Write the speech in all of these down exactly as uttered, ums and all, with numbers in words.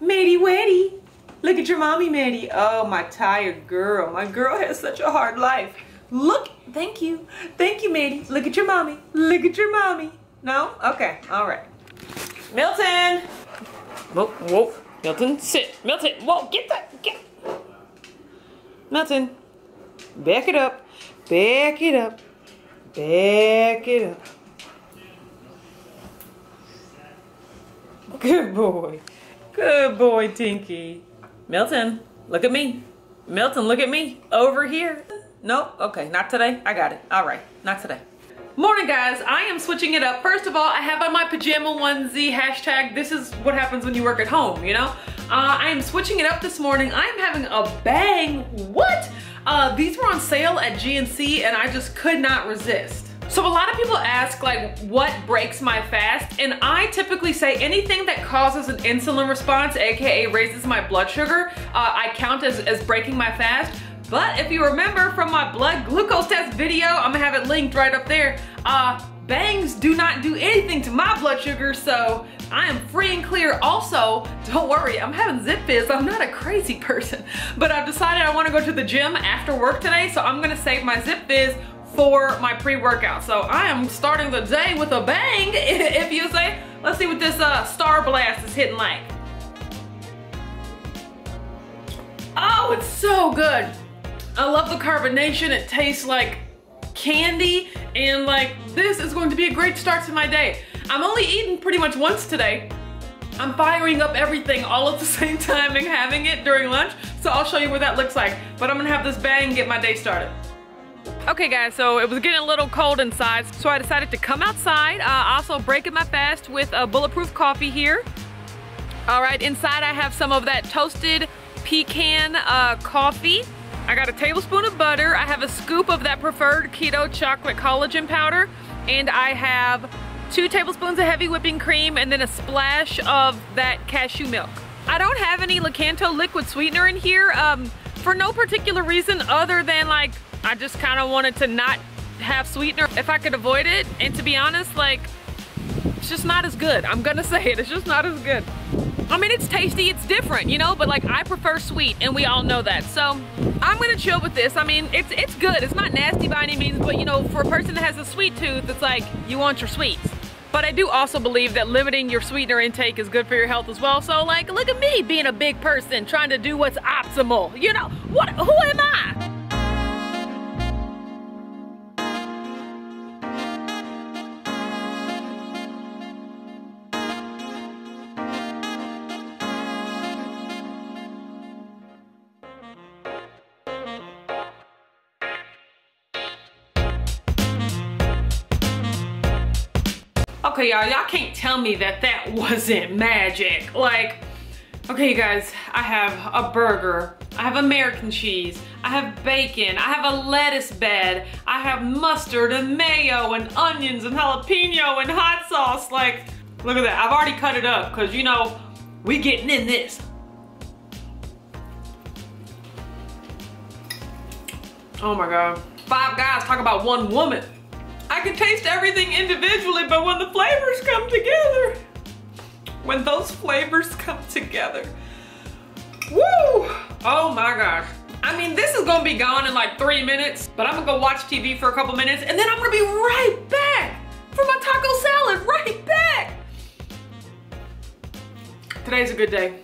Maddie Weddy. Look at your mommy, Maddie. Oh, my tired girl. My girl has such a hard life. Look. Thank you. Thank you, Maddie. Look at your mommy. Look at your mommy. No? Okay. All right. Milton. Whoa, whoa. Milton, sit. Milton. Whoa, get that. Get. Milton. Back it up. Back it up. Back it up. Good boy. Good boy, Tinky. Milton, look at me. Milton, look at me. Over here. No? Okay, not today. I got it. All right, not today. Morning, guys. I am switching it up. First of all, I have on my pajama onesie. Hashtag, this is what happens when you work at home, you know? Uh, I am switching it up this morning. I am having a bang. What? Uh, these were on sale at G N C, and I just could not resist. So a lot of people ask, like, what breaks my fast? And I typically say anything that causes an insulin response, aka raises my blood sugar, uh, I count as, as breaking my fast. But if you remember from my blood glucose test video, I'm gonna have it linked right up there, uh, bangs do not do anything to my blood sugar, so I am free and clear. Also, don't worry, I'm having Zip Fizz. I'm not a crazy person, but I've decided I wanna go to the gym after work today, so I'm gonna save my Zip Fizz for my pre-workout. So I am starting the day with a bang, if you say. Let's see what this uh, Star Blast is hitting like. Oh, it's so good. I love the carbonation. It tastes like candy, and like, this is going to be a great start to my day. I'm only eating pretty much once today. I'm firing up everything all at the same time and having it during lunch. So I'll show you what that looks like, but I'm gonna have this bang get my day started. Okay guys, so it was getting a little cold inside, so I decided to come outside. Uh, also breaking my fast with a Bulletproof coffee here. All right, inside I have some of that toasted pecan uh, coffee. I got a tablespoon of butter. I have a scoop of that preferred keto chocolate collagen powder. And I have two tablespoons of heavy whipping cream and then a splash of that cashew milk. I don't have any Lakanto liquid sweetener in here um, for no particular reason other than like, I just kind of wanted to not have sweetener if I could avoid it, and to be honest, like, it's just not as good. I'm gonna say it, it's just not as good. I mean, it's tasty, it's different, you know, but like, I prefer sweet, and we all know that. So I'm gonna chill with this. I mean, it's it's good, it's not nasty by any means, but you know, for a person that has a sweet tooth, it's like, you want your sweets. But I do also believe that limiting your sweetener intake is good for your health as well. So like, look at me being a big person, trying to do what's optimal. You know, what? Who am I? Okay, y'all, y'all can't tell me that that wasn't magic. Like, okay, you guys, I have a burger. I have American cheese. I have bacon. I have a lettuce bed. I have mustard and mayo and onions and jalapeno and hot sauce. Like, look at that. I've already cut it up because, you know, we getting in this. Oh, my God. Five guys talk about one woman. I can taste everything individually, but when the flavors come together, when those flavors come together, woo! Oh my gosh. I mean, this is gonna be gone in like three minutes, but I'm gonna go watch T V for a couple minutes, and then I'm gonna be right back for my taco salad, right back. Today's a good day.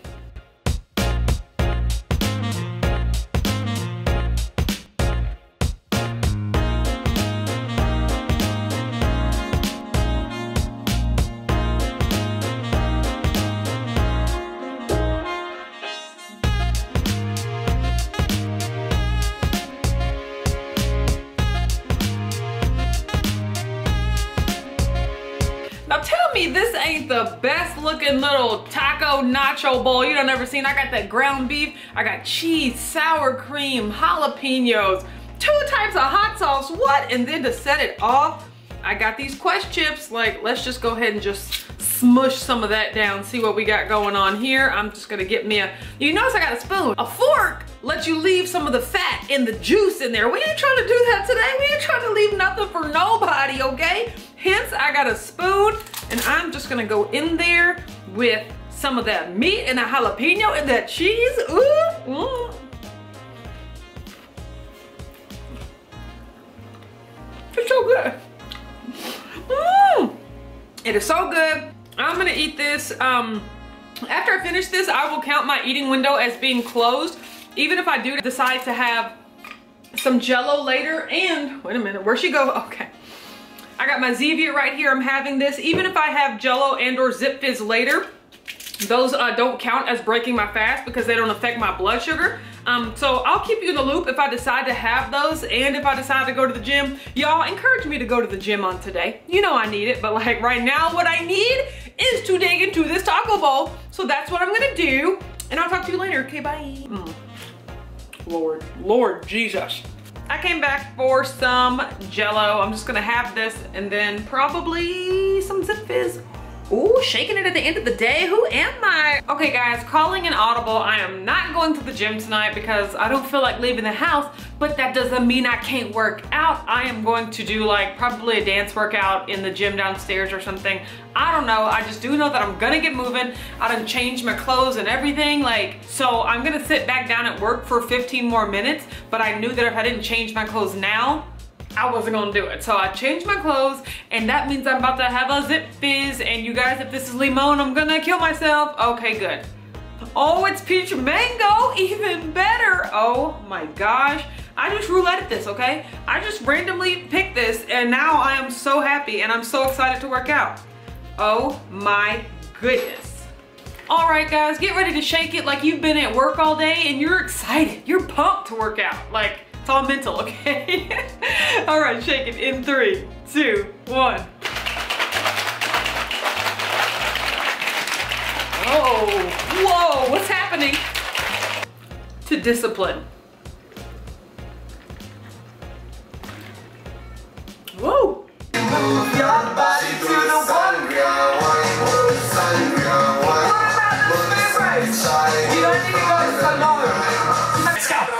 This ain't the best looking little taco nacho bowl you done ever seen. I got that ground beef, I got cheese, sour cream, jalapenos, two types of hot sauce, what? And then to set it off, I got these Quest chips. Like, let's just go ahead and just smush some of that down, see what we got going on here. I'm just gonna get me a, you notice I got a spoon. A fork lets you leave some of the fat and the juice in there. We ain't trying to do that today. We ain't trying to leave nothing for nobody, okay? Hence, I got a spoon, and I'm just gonna go in there with some of that meat and the jalapeno and that cheese. Ooh, ooh. It's so good. Mm. It is so good. I'm gonna eat this. Um, after I finish this, I will count my eating window as being closed, even if I do decide to have some Jello later. And wait a minute, where'd she go? Okay, I got my Zevia right here. I'm having this. Even if I have Jello and or Zip Fizz later, those uh, don't count as breaking my fast because they don't affect my blood sugar. Um, so I'll keep you in the loop if I decide to have those and if I decide to go to the gym. Y'all encourage me to go to the gym on today. You know I need it, but like right now what I need is to dig into this taco bowl. So that's what I'm gonna do, and I'll talk to you later. Okay, bye. Mm. Lord, Lord Jesus. I came back for some Jello. I'm just gonna have this and then probably some Zip Fizz. Ooh, shaking it at the end of the day. Who am I? Okay guys, calling an audible. I am not going to the gym tonight because I don't feel like leaving the house, but that doesn't mean I can't work out. I am going to do like probably a dance workout in the gym downstairs or something. I don't know. I just do know that I'm gonna get moving. I done changed my clothes and everything. Like, so I'm gonna sit back down at work for fifteen more minutes, but I knew that if I didn't change my clothes now, I wasn't gonna do it. So I changed my clothes, and that means I'm about to have a Zip Fizz. And you guys, if this is limon, I'm gonna kill myself. Okay, good. Oh, it's peach mango, even better. Oh my gosh. I just roulette this, okay? I just randomly picked this, and now I am so happy and I'm so excited to work out. Oh my goodness. All right guys, get ready to shake it like you've been at work all day and you're excited. You're pumped to work out. Like, it's all mental, okay? All right, shake it in three, two, one. Oh, whoa, what's happening? To discipline. Whoa. Move your body to the sun, girl. Move sun, girl. What about the favorite? You don't need to go to salon. Let's go.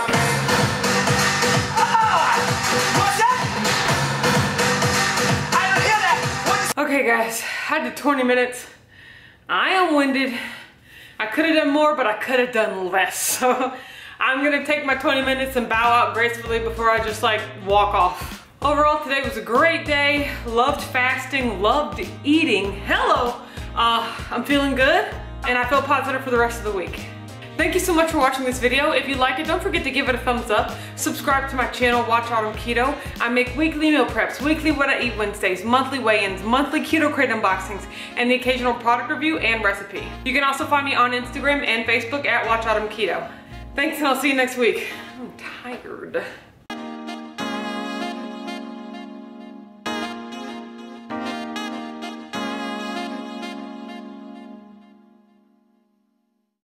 Okay guys, I did twenty minutes. I am winded. I could have done more, but I could have done less. So I'm gonna take my twenty minutes and bow out gracefully before I just like walk off. Overall, today was a great day. Loved fasting, loved eating. Hello, uh, I'm feeling good and I feel positive for the rest of the week. Thank you so much for watching this video. If you like it, don't forget to give it a thumbs up. Subscribe to my channel, Watch Autumn Keto. I make weekly meal preps, weekly what I eat Wednesdays, monthly weigh-ins, monthly keto crate unboxings, and the occasional product review and recipe. You can also find me on Instagram and Facebook at Watch Autumn Keto. Thanks, and I'll see you next week. I'm tired.